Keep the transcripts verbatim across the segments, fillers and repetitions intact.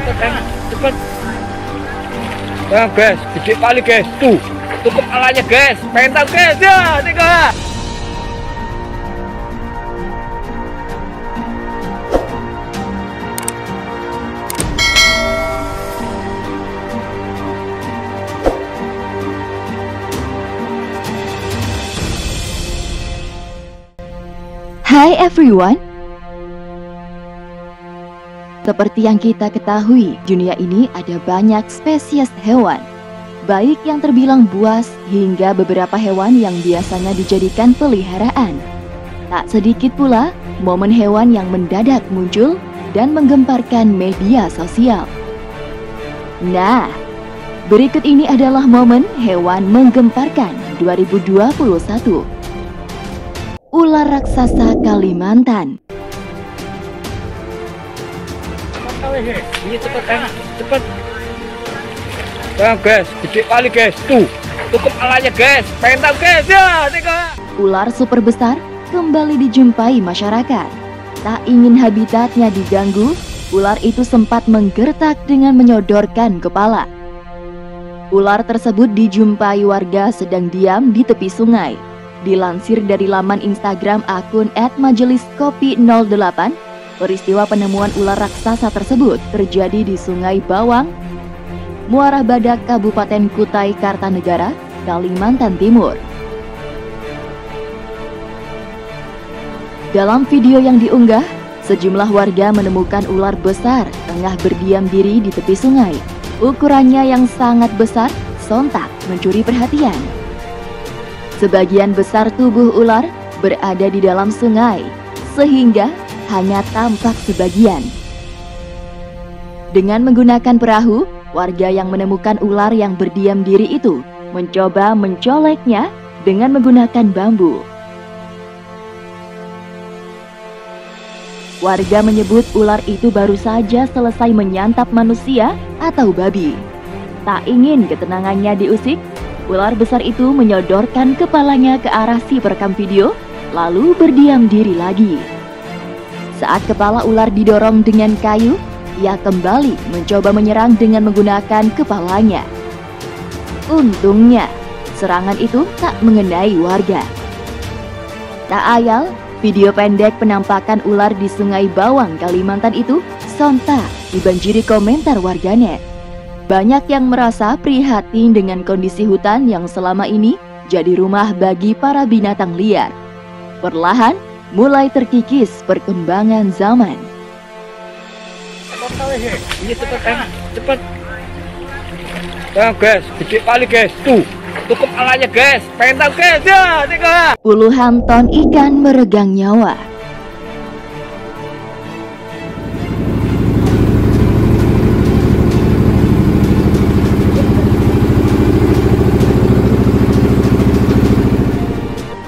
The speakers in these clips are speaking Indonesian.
tutup yang cepet. Nah guys, gede kali guys, tuh tutup alanya guys, pengen tahu guys ya, tiga. Hi everyone. Seperti yang kita ketahui, dunia ini ada banyak spesies hewan, baik yang terbilang buas hingga beberapa hewan yang biasanya dijadikan peliharaan. Tak sedikit pula momen hewan yang mendadak muncul dan menggemparkan media sosial. Nah, berikut ini adalah momen hewan menggemparkan dua ribu dua puluh satu. Ular raksasa Kalimantan. Ini cepet enak, cepet. Nah guys, gede kali guys, tuh tutup alanya guys, pengen tahu guys ya, tiga. Ular super besar kembali dijumpai masyarakat. Tak ingin habitatnya diganggu, ular itu sempat menggertak dengan menyodorkan kepala. Ular tersebut dijumpai warga sedang diam di tepi sungai. Dilansir dari laman Instagram akun et majelis kopi nol delapan, peristiwa penemuan ular raksasa tersebut terjadi di Sungai Bawang, Muara Badak, Kabupaten Kutai Kartanegara, Kalimantan Timur. Dalam video yang diunggah, sejumlah warga menemukan ular besar tengah berdiam diri di tepi sungai. Ukurannya yang sangat besar sontak mencuri perhatian. Sebagian besar tubuh ular berada di dalam sungai, sehingga hanya tampak sebagian. Dengan menggunakan perahu, warga yang menemukan ular yang berdiam diri itu mencoba mencoleknya dengan menggunakan bambu. Warga menyebut ular itu baru saja selesai menyantap manusia atau babi. Tak ingin ketenangannya diusik, ular besar itu menyodorkan kepalanya ke arah si perekam video, lalu berdiam diri lagi. Saat kepala ular didorong dengan kayu, ia kembali mencoba menyerang dengan menggunakan kepalanya. Untungnya, serangan itu tak mengenai warga. Tak ayal, video pendek penampakan ular di Sungai Bawang, Kalimantan itu sontak dibanjiri komentar warganet. Banyak yang merasa prihatin dengan kondisi hutan yang selama ini jadi rumah bagi para binatang liar. Perlahan mulai terkikis perkembangan zaman. Ini cepet enak, cepet. Nah guys, gede kali guys, tuh tutup alanya guys, pengen tahu guys ya, tiga. Puluhan ton ikan meregang nyawa.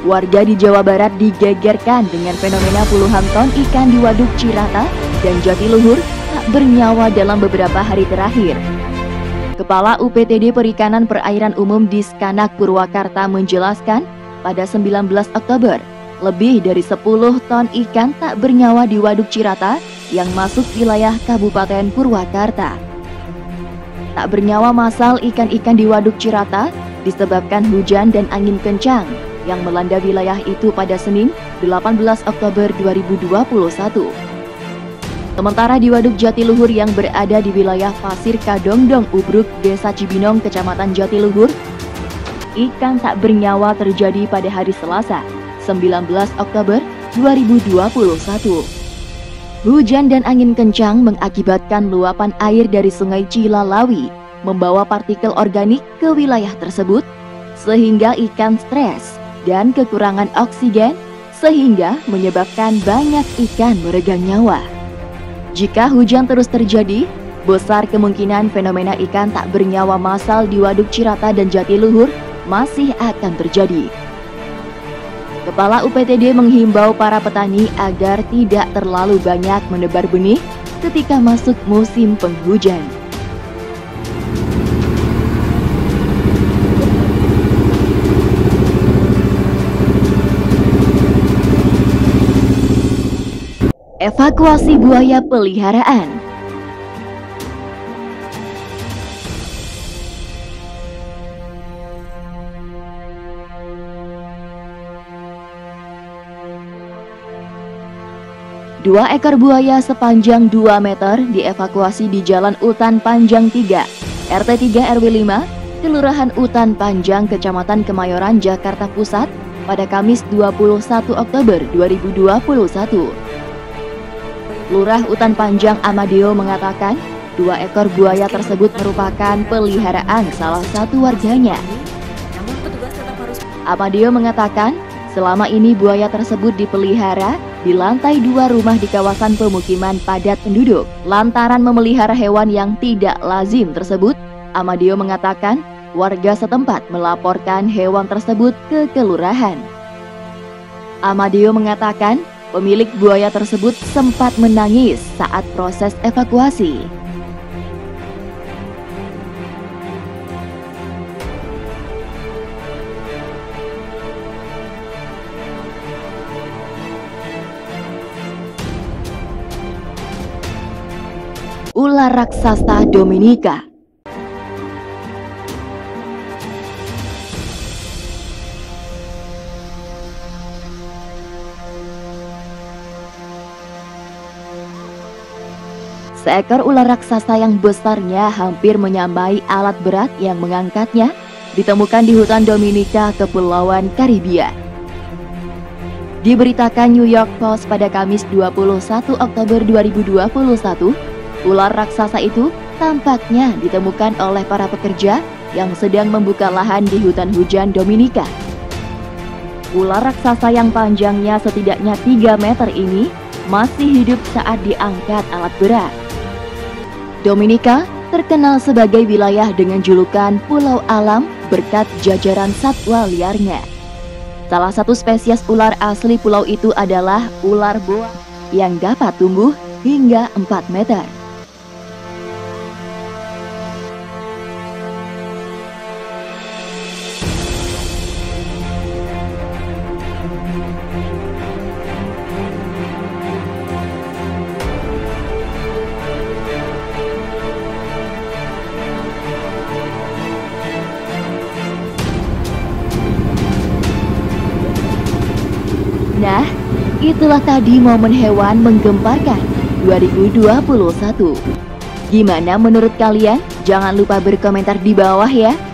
Warga di Jawa Barat digegerkan dengan fenomena puluhan ton ikan di Waduk Cirata dan Jatiluhur tak bernyawa dalam beberapa hari terakhir. Kepala U P T D Perikanan Perairan Umum di Skanak Purwakarta menjelaskan, pada sembilan belas Oktober, lebih dari sepuluh ton ikan tak bernyawa di Waduk Cirata yang masuk wilayah Kabupaten Purwakarta. Tak bernyawa massal ikan-ikan di Waduk Cirata disebabkan hujan dan angin kencang yang melanda wilayah itu pada Senin, delapan belas Oktober dua ribu dua puluh satu. Sementara di Waduk Jatiluhur yang berada di wilayah Pasir Kadongdong Ubruk, Desa Cibinong, Kecamatan Jatiluhur, ikan tak bernyawa terjadi pada hari Selasa, sembilan belas Oktober dua ribu dua puluh satu. Hujan dan angin kencang mengakibatkan luapan air dari Sungai Cilalawi membawa partikel organik ke wilayah tersebut, sehingga ikan stres dan kekurangan oksigen, sehingga menyebabkan banyak ikan meregang nyawa. Jika hujan terus terjadi, besar kemungkinan fenomena ikan tak bernyawa massal di Waduk Cirata dan Jatiluhur masih akan terjadi. Kepala U P T D menghimbau para petani agar tidak terlalu banyak menebar benih ketika masuk musim penghujan. Evakuasi buaya peliharaan. Dua ekor buaya sepanjang dua meter dievakuasi di Jalan Utan Panjang tiga, R T tiga R W lima, Kelurahan Utan Panjang, Kecamatan Kemayoran, Jakarta Pusat pada Kamis dua puluh satu Oktober dua ribu dua puluh satu. Lurah Utan Panjang Amadeo mengatakan, dua ekor buaya tersebut merupakan peliharaan salah satu warganya. Amadeo mengatakan, selama ini buaya tersebut dipelihara di lantai dua rumah di kawasan pemukiman padat penduduk. Lantaran memelihara hewan yang tidak lazim tersebut, Amadeo mengatakan warga setempat melaporkan hewan tersebut ke kelurahan. Amadeo mengatakan pemilik buaya tersebut sempat menangis saat proses evakuasi. Ular raksasa Dominika. Seekor ular raksasa yang besarnya hampir menyamai alat berat yang mengangkatnya ditemukan di hutan Dominika, Kepulauan Karibia. Diberitakan New York Post pada Kamis dua puluh satu Oktober dua ribu dua puluh satu, ular raksasa itu tampaknya ditemukan oleh para pekerja yang sedang membuka lahan di hutan hujan Dominika. Ular raksasa yang panjangnya setidaknya tiga meter ini masih hidup saat diangkat alat berat. Dominika terkenal sebagai wilayah dengan julukan Pulau Alam berkat jajaran satwa liarnya. Salah satu spesies ular asli pulau itu adalah ular boa yang dapat tumbuh hingga empat meter. Nah, itulah tadi momen hewan menggemparkan dua ribu dua puluh satu. Gimana menurut kalian? Jangan lupa berkomentar di bawah ya.